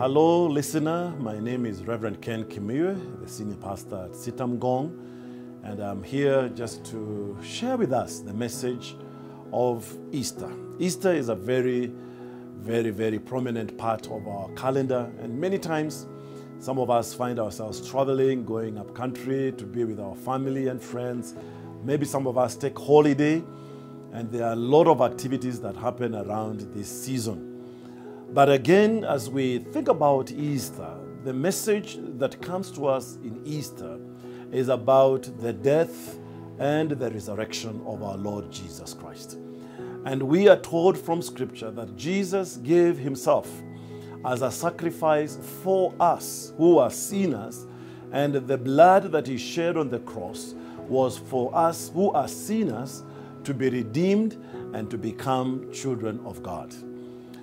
Hello, listener. My name is Reverend Ken Kimiywe, the senior pastor at CITAM, and I'm here just to share with us the message of Easter. Easter is a very prominent part of our calendar, and many times some of us find ourselves traveling, going up country to be with our family and friends. Maybe some of us take holiday, and there are a lot of activities that happen around this season. But again, as we think about Easter, the message that comes to us in Easter is about the death and the resurrection of our Lord Jesus Christ. And we are told from Scripture that Jesus gave himself as a sacrifice for us who are sinners, and the blood that he shed on the cross was for us who are sinners to be redeemed and to become children of God.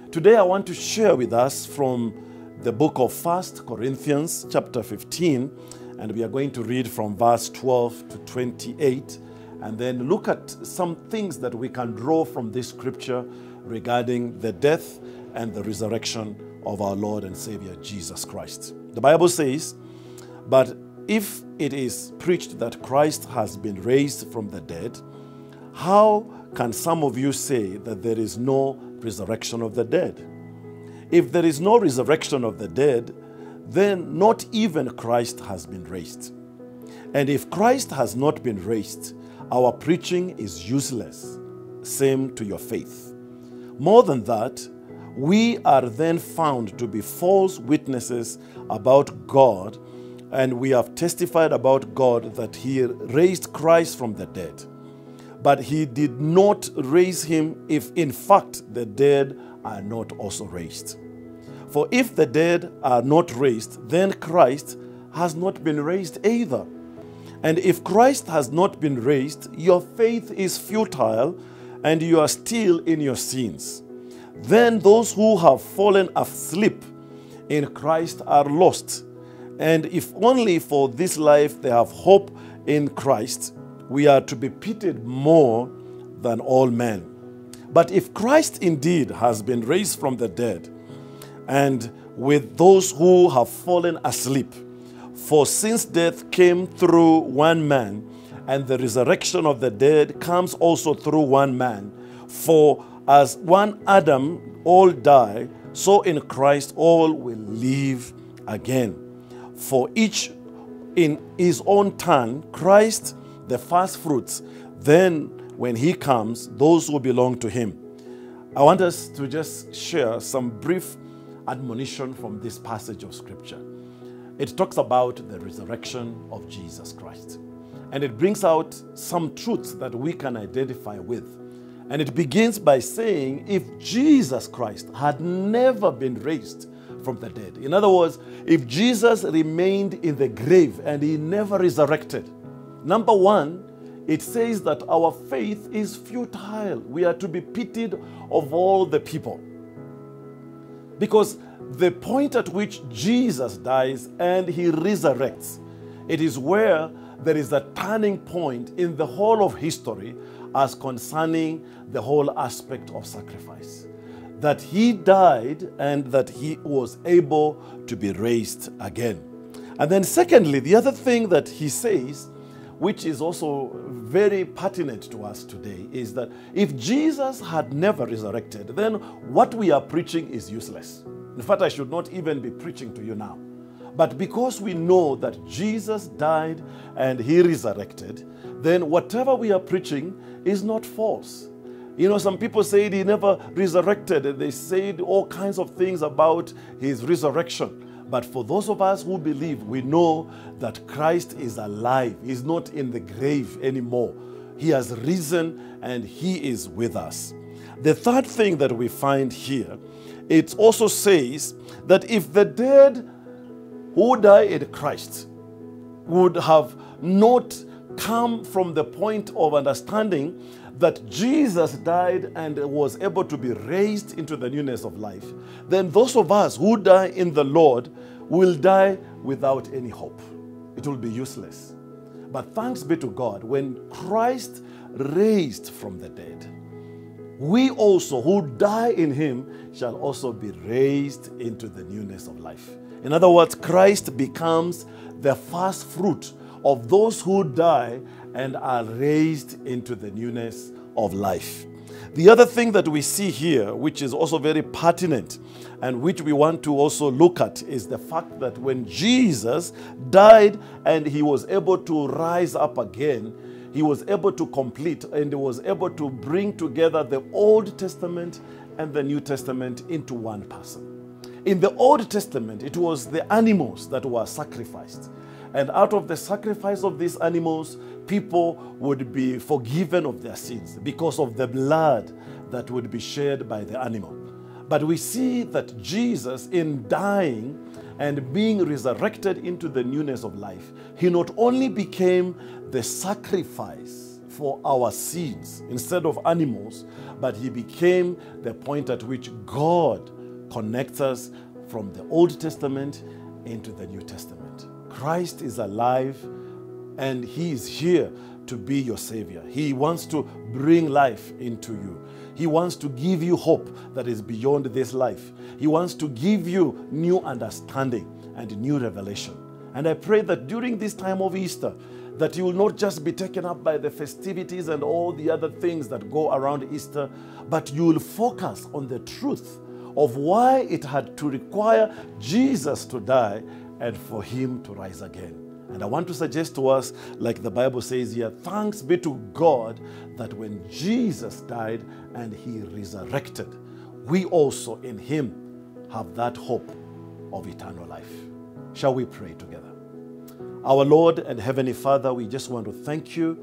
Today I want to share with us from the book of 1 Corinthians chapter 15, and we are going to read from verse 12 to 28, and then look at some things that we can draw from this scripture regarding the death and the resurrection of our Lord and Savior Jesus Christ. The Bible says, "But if it is preached that Christ has been raised from the dead, how can some of you say that there is no resurrection of the dead? If there is no resurrection of the dead, then not even Christ has been raised. And if Christ has not been raised, our preaching is useless, same to your faith. More than that, we are then found to be false witnesses about God, and we have testified about God that he raised Christ from the dead. But he did not raise him if in fact the dead are not also raised. For if the dead are not raised, then Christ has not been raised either. And if Christ has not been raised, your faith is futile and you are still in your sins. Then those who have fallen asleep in Christ are lost. And if only for this life they have hope in Christ, we are to be pitied more than all men. But if Christ indeed has been raised from the dead, and with those who have fallen asleep, for since death came through one man, and the resurrection of the dead comes also through one man, for as one Adam all die, so in Christ all will live again. For each in his own turn, Christ the first fruits, then when he comes, those who belong to him." I want us to just share some brief admonition from this passage of scripture. It talks about the resurrection of Jesus Christ, and it brings out some truths that we can identify with. And it begins by saying, if Jesus Christ had never been raised from the dead, in other words, if Jesus remained in the grave and he never resurrected, number one, it says that our faith is futile. We are to be pitied of all the people. Because the point at which Jesus dies and he resurrects, it is where there is a turning point in the whole of history as concerning the whole aspect of sacrifice. That he died and that he was able to be raised again. And then secondly, the other thing that he says, which is also very pertinent to us today, is that if Jesus had never resurrected, then what we are preaching is useless. In fact, I should not even be preaching to you now. But because we know that Jesus died and he resurrected, then whatever we are preaching is not false. You know, some people said he never resurrected, and they said all kinds of things about his resurrection. But for those of us who believe, we know that Christ is alive. He's not in the grave anymore. He has risen and he is with us. The third thing that we find here, it also says that if the dead who died in Christ would have not come from the point of understanding that Jesus died and was able to be raised into the newness of life, then those of us who die in the Lord will die without any hope. It will be useless. But thanks be to God, when Christ raised from the dead, we also who die in him shall also be raised into the newness of life. In other words, Christ becomes the first fruit of those who die and are raised into the newness of life. The other thing that we see here, which is also very pertinent and which we want to also look at, is the fact that when Jesus died and he was able to rise up again, he was able to complete and he was able to bring together the Old Testament and the New Testament into one person. In the Old Testament, it was the animals that were sacrificed. And out of the sacrifice of these animals, people would be forgiven of their sins because of the blood that would be shed by the animal. But we see that Jesus, in dying and being resurrected into the newness of life, he not only became the sacrifice for our sins instead of animals, but he became the point at which God connects us from the Old Testament into the New Testament. Christ is alive and he is here to be your Savior. He wants to bring life into you. He wants to give you hope that is beyond this life. He wants to give you new understanding and new revelation. And I pray that during this time of Easter, that you will not just be taken up by the festivities and all the other things that go around Easter, but you will focus on the truth of why it had to require Jesus to die and for him to rise again. And I want to suggest to us, like the Bible says here, thanks be to God that when Jesus died and he resurrected, we also in him have that hope of eternal life. Shall we pray together? Our Lord and Heavenly Father, we just want to thank you,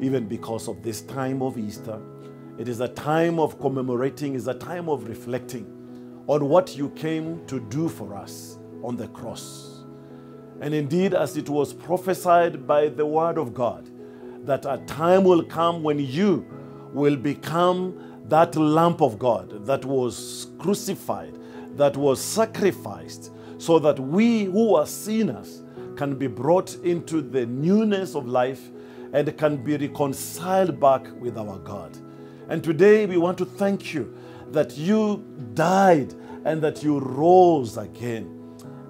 even because of this time of Easter. It is a time of commemorating, it's a time of reflecting on what you came to do for us on the cross. And indeed, as it was prophesied by the word of God, that a time will come when you will become that lamb of God that was crucified, that was sacrificed, so that we who are sinners can be brought into the newness of life and can be reconciled back with our God. And today we want to thank you that you died and that you rose again.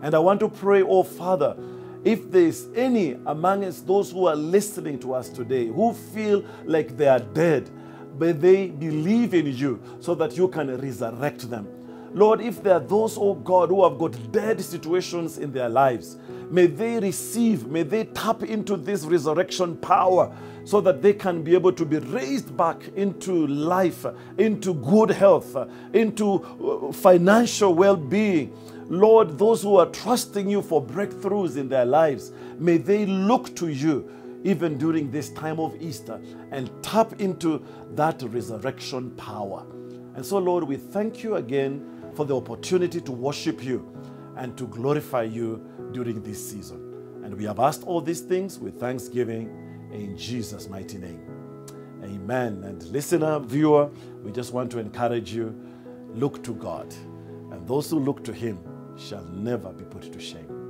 And I want to pray, oh Father, if there is any among us, those who are listening to us today, who feel like they are dead, but they believe in you so that you can resurrect them. Lord, if there are those, oh God, who have got dead situations in their lives, may they receive, may they tap into this resurrection power so that they can be able to be raised back into life, into good health, into financial well-being. Lord, those who are trusting you for breakthroughs in their lives, may they look to you even during this time of Easter and tap into that resurrection power. And so, Lord, we thank you again for the opportunity to worship you and to glorify you during this season. And we have asked all these things with thanksgiving in Jesus' mighty name. Amen. And listener, viewer, we just want to encourage you, look to God. And those who look to him shall never be put to shame.